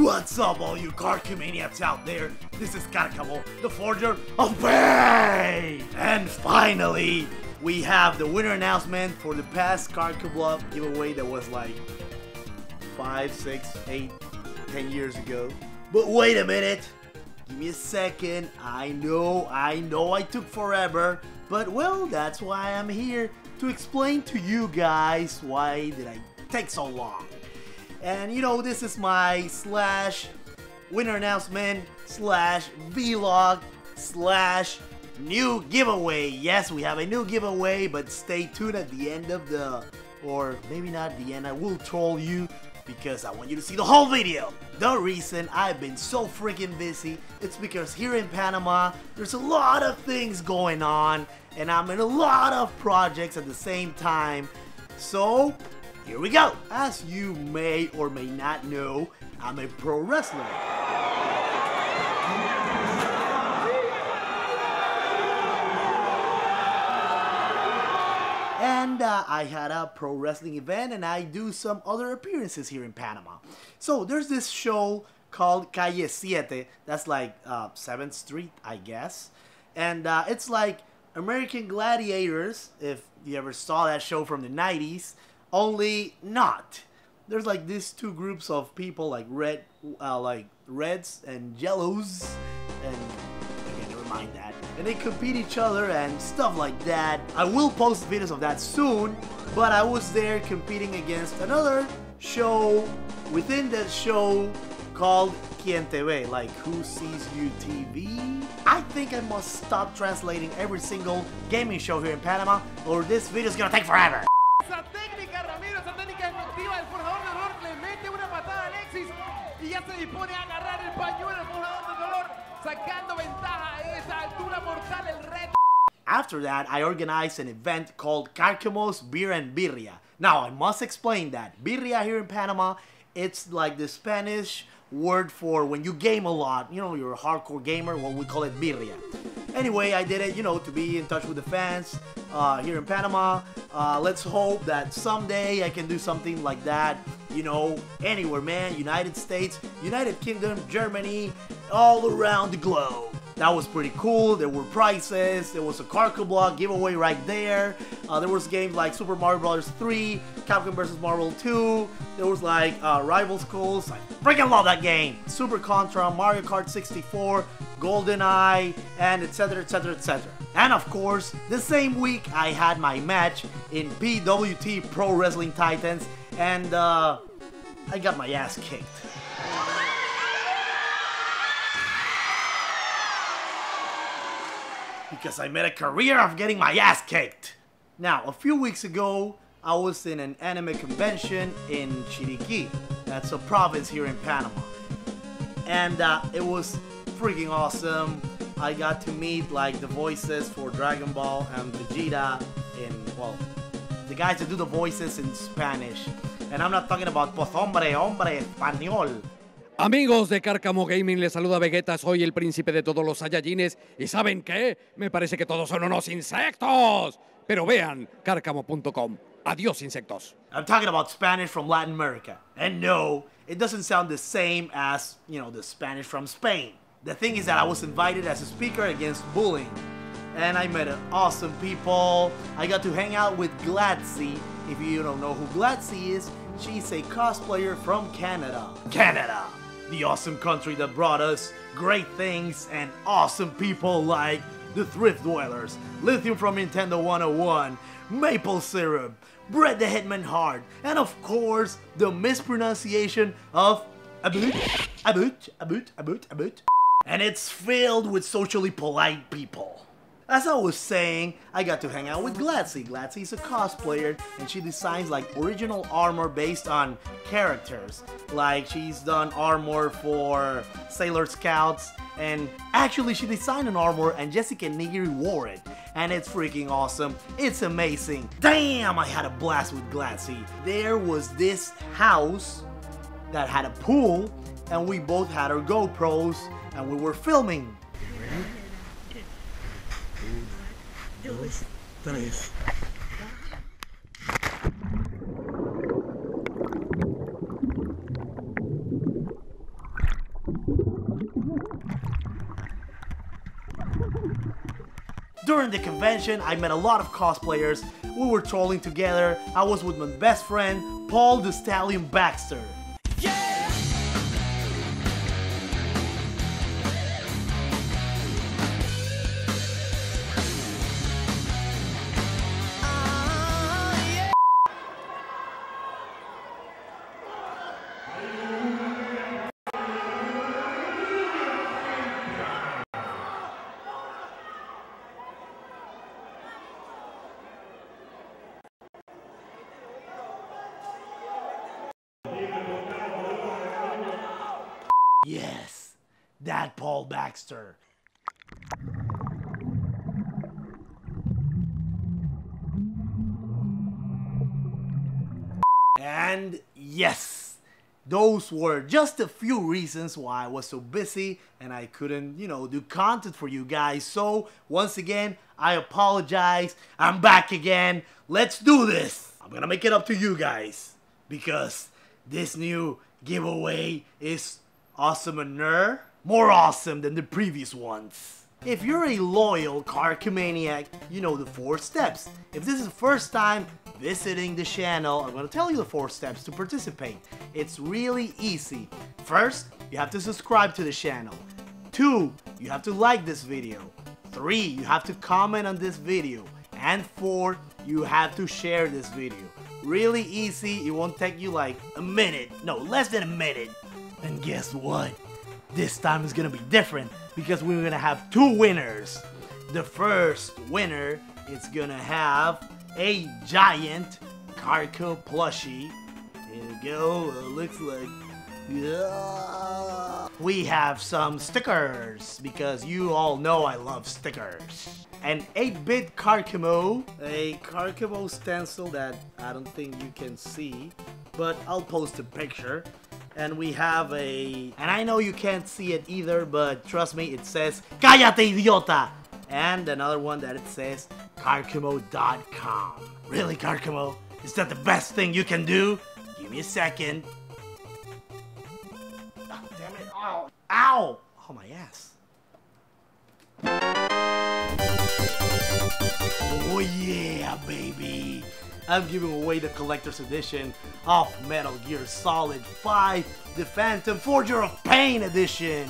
What's up, all you Karcamaniacs out there? This is Karcamo, the forger of pain! And finally, we have the winner announcement for the past Karcabluff giveaway that was like 5, 6, 8, 10 years ago. But wait a minute! Give me a second. I know I took forever, but well, that's why I'm here, to explain to you guys why did I take so long. And you know, this is my / winner announcement / vlog / new giveaway. Yes, we have a new giveaway, but stay tuned at the end of the, or maybe not the end, I will troll you because I want you to see the whole video. The reason I've been so freaking busy, it's because here in Panama, there's a lot of things going on and I'm in a lot of projects at the same time. So here we go! As you may or may not know, I'm a pro wrestler. And I had a pro wrestling event and I do some other appearances here in Panama. So there's this show called Calle Siete, that's like 7th Street, I guess. And it's like American Gladiators, if you ever saw that show from the 90s. Only not. There's like these two groups of people, like reds and yellows, and okay, never mind that. And they compete each other and stuff like that. I will post videos of that soon, but I was there competing against another show within that show called Quien Te Ve, like Who Sees You TV. I think I must stop translating every single gaming show here in Panama, or this video's gonna take forever. After that, I organized an event called Karcamo's Beer and Birria. Now, I must explain that. Birria here in Panama, it's like the Spanish word for when you game a lot. You know, you're a hardcore gamer, well, we call it birria. Anyway, I did it, you know, to be in touch with the fans here in Panama. Let's hope that someday I can do something like that, you know, anywhere, man. United States, United Kingdom, Germany, all around the globe. That was pretty cool. There were prizes. There was a Karcabluff giveaway right there. There was games like Super Mario Bros. 3, Capcom vs. Marvel 2. There was like Rival Schools. I freaking love that game. Super Contra, Mario Kart 64, GoldenEye, and etc, etc, etc. And of course, the same week I had my match in BWT Pro Wrestling Titans, and I got my ass kicked. Because I made a career of getting my ass kicked. Now, a few weeks ago, I was in an anime convention in Chiriqui. That's a province here in Panama. And it was freaking awesome. I got to meet like the voices for Dragon Ball and Vegeta, and well, the guys that do the voices in Spanish. And I'm not talking about pues hombre, español. Amigos de Karcamo Gaming, les saluda Vegeta, soy el príncipe de todos los Saiyajines. ¿Y saben qué? Me parece que todos son unos insectos. Pero vean Karcamo.com. Adiós, insectos. I'm talking about Spanish from Latin America. And no, it doesn't sound the same as, you know, the Spanish from Spain. The thing is that I was invited as a speaker against bullying. And I met awesome people. I got to hang out with Gladzy. If you don't know who Gladzy is, she's a cosplayer from Canada. Canada! The awesome country that brought us great things and awesome people like the Thriftdwellers, Lithium from Nintendo 101, Maple Syrup, Bret the Hitman Hart, and of course, the mispronunciation of Abut, Abut, Abut, Abut, Abut. And it's filled with socially polite people. As I was saying, I got to hang out with Gladzy. Gladzy is a cosplayer and she designs like original armor based on characters. Like she's done armor for Sailor Scouts, and actually she designed an armor and Jessica Nigiri wore it. And it's freaking awesome. It's amazing. Damn, I had a blast with Gladzy. There was this house that had a pool and we both had our GoPros and we were filming. During the convention, I met a lot of cosplayers, we were trolling together, I was with my best friend, Paul the Stallion Baxter. Yeah! Yes, that Paul Baxter. And yes, those were just a few reasons why I was so busy and I couldn't, you know, do content for you guys. So once again, I apologize. I'm back again. Let's do this. I'm gonna make it up to you guys because this new giveaway is awesomer, more awesome than the previous ones. If you're a loyal Karcamaniac, you know the 4 steps. If this is the first time visiting the channel, I'm gonna tell you the 4 steps to participate. It's really easy. First, you have to subscribe to the channel. 2, you have to like this video. 3, you have to comment on this video. And 4, you have to share this video. Really easy, it won't take you like a minute, no, less than a minute. And guess what? This time is gonna be different because we're gonna have 2 winners. The first winner is gonna have a giant Karcamo plushie. Here we go, it looks like... Yeah. We have some stickers because you all know I love stickers. An 8-bit Karcamo, a Karcamo stencil that I don't think you can see, but I'll post a picture. And we have a... And I know you can't see it either, but trust me, it says Cállate Idiota! And another one that it says Karcamo.com. Really, Karcamo? Is that the best thing you can do? Give me a second. Oh, damn it. Ow! Ow! Oh, my ass. Oh, yeah, baby! I'm giving away the collector's edition of Metal Gear Solid V, the Phantom Forger of Pain edition.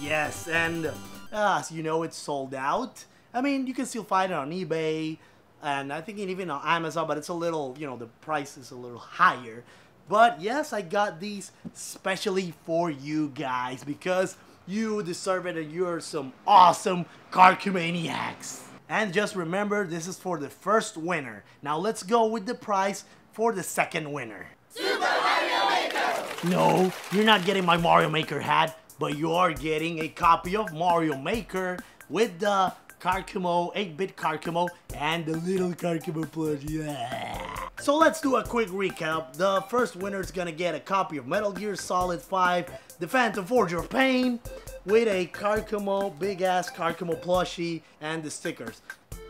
Yes, and as you know, it's sold out. I mean, you can still find it on eBay, and I think even on Amazon, but it's a little, you know, the price is a little higher. But yes, I got these specially for you guys because you deserve it and you're some awesome Karcamaniacs. And just remember, this is for the first winner. Now let's go with the prize for the second winner. Super Mario Maker! No, you're not getting my Mario Maker hat, but you are getting a copy of Mario Maker with the Karcamo, 8-bit Karcamo, and the little Karcamo plushie. Yeah. So let's do a quick recap. The first winner is gonna get a copy of Metal Gear Solid V, the Phantom Forger of Pain, with a Karcamo, big ass Karcamo plushie, and the stickers.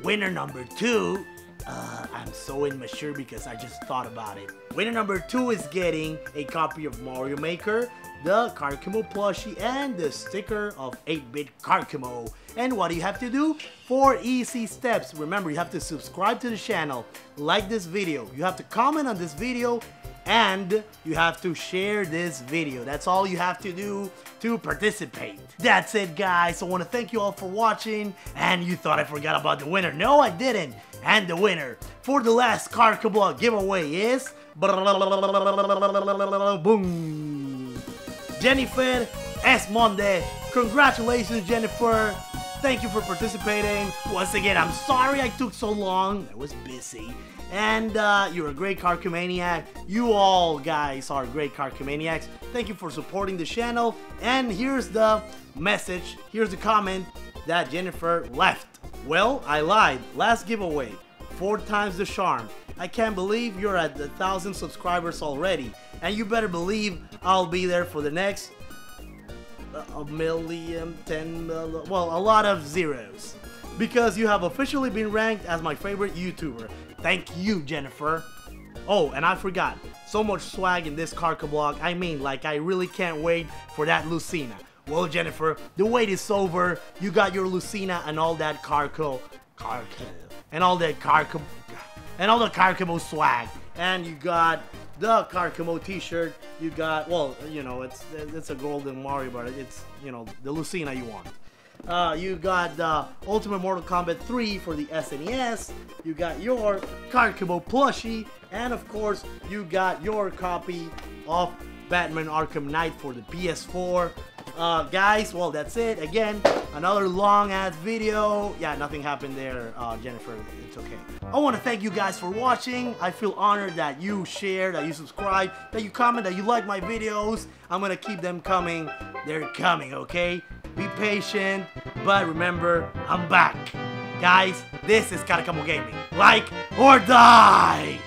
Winner number 2, I'm so immature because I just thought about it. Winner number 2 is getting a copy of Mario Maker, the Karcamo plushie, and the sticker of 8-bit Karcamo. And what do you have to do? 4 easy steps. Remember, you have to subscribe to the channel, like this video, you have to comment on this video, and you have to share this video. That's all you have to do to participate. That's it, guys. I want to thank you all for watching. And you thought I forgot about the winner. No, I didn't. And the winner for the last Karcamo giveaway is... Boom! Jennifer Esmonde. Congratulations, Jennifer. Thank you for participating. Once again, I'm sorry I took so long. I was busy. And you're a great Karcamaniac. You all guys are great Karcamaniacs. Thank you for supporting the channel. And here's the message, here's the comment that Jennifer left. Well, I lied. Last giveaway, 4 times the charm. I can't believe you're at 1,000 subscribers already. And you better believe I'll be there for the next a million, 10, well, a lot of zeros. Because you have officially been ranked as my favorite YouTuber. Thank you, Jennifer. Oh, and I forgot. So much swag in this Karcamo. I mean, like, I really can't wait for that Lucina. Well, Jennifer, the wait is over. You got your Lucina and all that Karcamo. Karcamo. And all the Karcamo. And all the Karcamo swag. And you got the Karcamo t-shirt. You got, well, you know, it's a golden Mario, but it's, you know, the Lucina you want. You got Ultimate Mortal Kombat 3 for the SNES. You got your Karcamo plushie. And of course, you got your copy of Batman Arkham Knight for the PS4. Guys, well, that's it. Again, another long-ass video. Yeah, nothing happened there, Jennifer. It's okay. I want to thank you guys for watching. I feel honored that you share, that you subscribe, that you comment, that you like my videos. I'm going to keep them coming. They're coming, okay? Be patient, but remember, I'm back. Guys, this is Karcamo Gaming. Like or die!